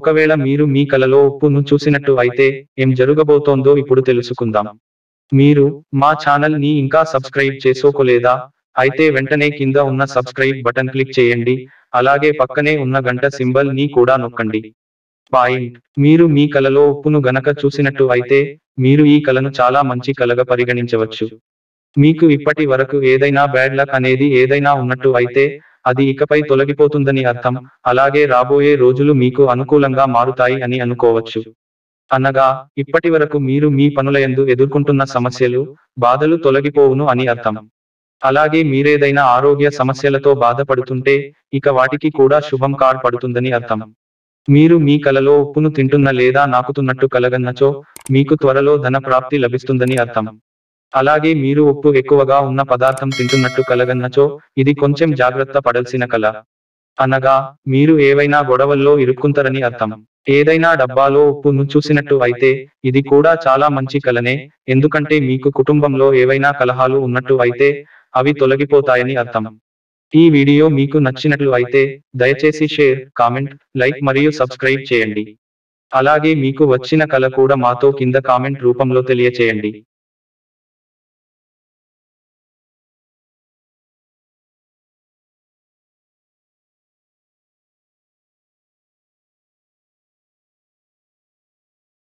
ఒకవేళ మీరు మీ కలలో ఉప్పును చూసినట్టు అయితే ఏం జరగబోతోందో ఇప్పుడు తెలుసుకుందాం. మీరు మా ఛానల్ ని ఇంకా సబ్స్క్రైబ్ చేసుకోలేదా? అయితే వెంటనే కింద ఉన్న సబ్స్క్రైబ్ బటన్ క్లిక్ చేయండి, అలాగే పక్కనే ఉన్న గంట సింబల్ ని కూడా నొక్కండి. పాయింట్: మీరు మీ కలలో ఉప్పును గనక చూసినట్టు అయితే మీరు ఈ కలను చాలా మంచి కలగా పరిగణించవచ్చు. మీకు ఇప్పటి వరకు ఏదైనా బ్యాడ్ లక్ అనేది ఏదైనా ఉన్నట్టు అయితే అది ఇకపై తొలగిపోతుందని అర్థం. అలాగే రాబోయే రోజులు మీకు అనుకూలంగా మారుతాయి అని అనుకోవచ్చు. అనగా ఇప్పటి వరకు మీరు మీ పనులయందు ఎదుర్కొంటున్న సమస్యలు, బాధలు తొలగిపోవును అని అర్థం. అలాగే మీరేదైనా ఆరోగ్య సమస్యలతో బాధపడుతుంటే ఇక వాటికి కూడా శుభం కార్ పడుతుందని అర్థం. మీరు మీ కలలో ఉప్పును తింటున్న లేదా నాకుతున్నట్టు కలగన్నచో మీకు త్వరలో ధన ప్రాప్తి లభిస్తుందని అర్థం. అలాగే మీరు ఉప్పు ఎక్కువగా ఉన్న పదార్థం తింటున్నట్టు కలగన్నచో ఇది కొంచెం జాగ్రత్త పడాల్సిన కల. అనగా మీరు ఏవైనా గొడవల్లో ఇరుక్కుంటారని అర్థం. ఏదైనా డబ్బాలో ఉప్పును చూసినట్టు అయితే ఇది కూడా చాలా మంచి కలనే, ఎందుకంటే మీకు కుటుంబంలో ఏవైనా కలహాలు ఉన్నట్టు అయితే అవి తొలగిపోతాయని అర్థం. ఈ వీడియో మీకు నచ్చినట్లు అయితే దయచేసి షేర్, కామెంట్, లైక్ మరియు సబ్స్క్రైబ్ చేయండి. అలాగే మీకు వచ్చిన కల కూడా మాతో కింద కామెంట్ రూపంలో తెలియచేయండి.